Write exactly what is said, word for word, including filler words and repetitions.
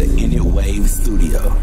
the Init Wave Studio.